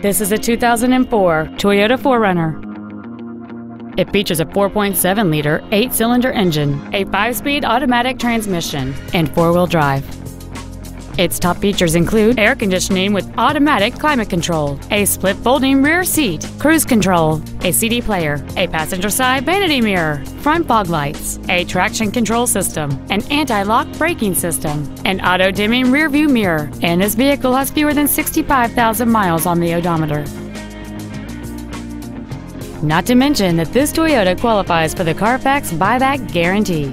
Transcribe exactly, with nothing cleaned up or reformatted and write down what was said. This is a two thousand four Toyota four runner. It features a four point seven liter eight-cylinder engine, a five-speed automatic transmission, and four-wheel drive. Its top features include air conditioning with automatic climate control, a split folding rear seat, cruise control, a C D player, a passenger side vanity mirror, front fog lights, a traction control system, an anti-lock braking system, an auto-dimming rear view mirror, and this vehicle has fewer than sixty-five thousand miles on the odometer. Not to mention that this Toyota qualifies for the Carfax buyback guarantee.